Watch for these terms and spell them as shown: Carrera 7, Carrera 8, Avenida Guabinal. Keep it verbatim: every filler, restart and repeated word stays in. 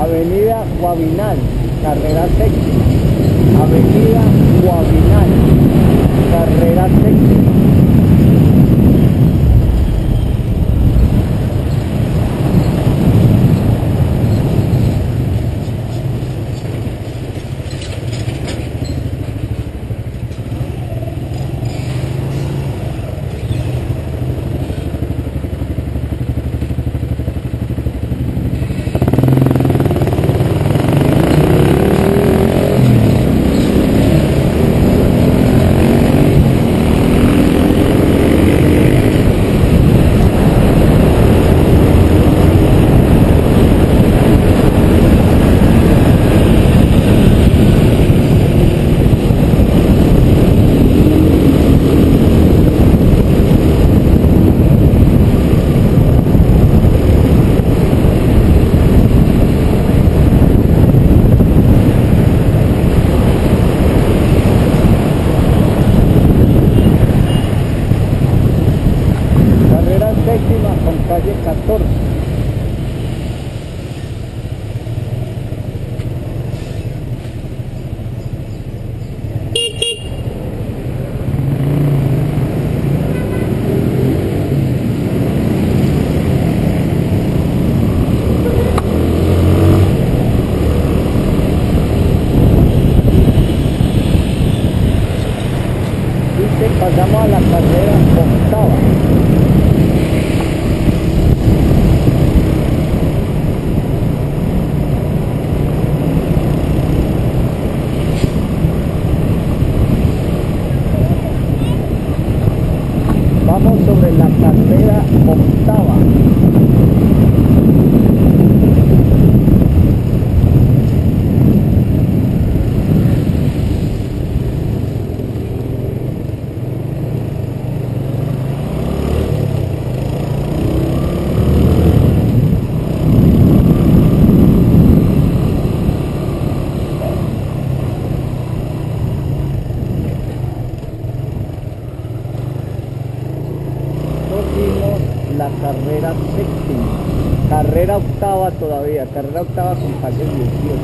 Avenida Guabinal, Carrera siete. Avenida Guabinal, Carrera siete. Calle catorce. Y que pasamos a la carrera octava. Sobre la carrera octava. La carrera séptima, carrera octava todavía, carrera octava con calle dieciocho.